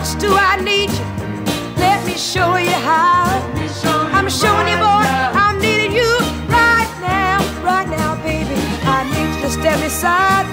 much do I need you? Let me show you how. I'm showing you, boy, I'm needing you right now, baby. I need you to step aside.